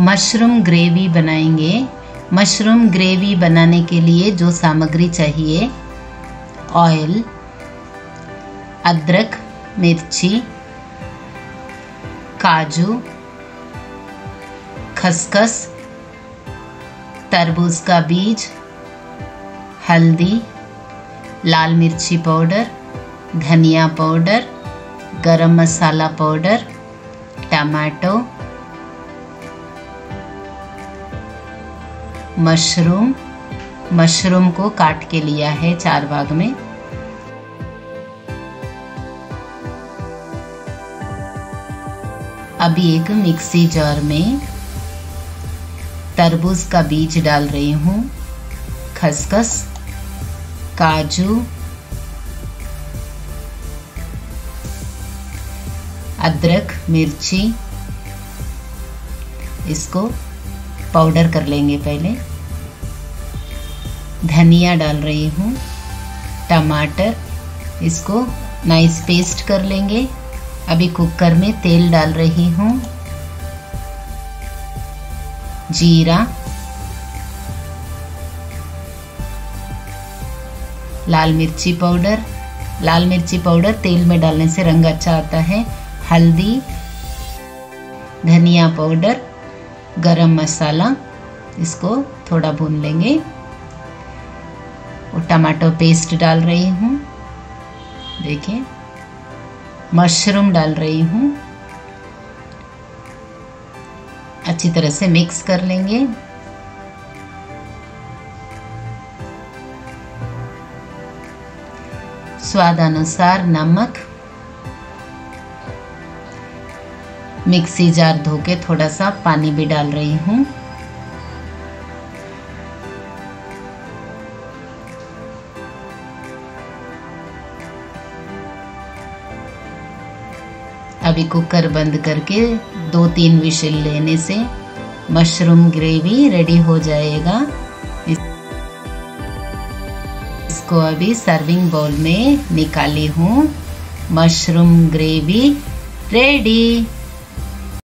Mushroom gravy बनाएंगे। Mushroom gravy बनाने के लिए जो सामग्री चाहिए, ऑयल, अदरक, मिर्ची, काजू, खसखस, तरबूज का बीज, हल्दी, लाल मिर्ची पाउडर, धनिया powder, garam masala powder, tomato, mushroom को काट के लिया है 4 भाग में। अभी एक मिक्सी जार में तरबूज का बीज डाल रही हूँ, खसखस, काजू, अदरक, मिर्ची, इसको पाउडर कर लेंगे पहले। धनिया डाल रही हूँ, टमाटर, इसको नाइस पेस्ट कर लेंगे। अभी कुकर में तेल डाल रही हूँ, जीरा, लाल मिर्ची पाउडर तेल में डालने से रंग अच्छा आता है, हल्दी, धनिया पाउडर, गरम मसाला, इसको थोड़ा भून लेंगे। और टमाटो पेस्ट डाल रही हूँ, देखिए, मशरूम डाल रही हूँ, अच्छी तरह से मिक्स कर लेंगे। स्वाद अनुसार नमक, मिक्सी जार धो के थोड़ा सा पानी भी डाल रही हूँ। अभी कुकर बंद करके 2-3 विशिल लेने से मशरूम ग्रेवी रेडी हो जाएगा। इसको अभी सर्विंग बाउल में निकाली हूँ। Mushroom gravy ready.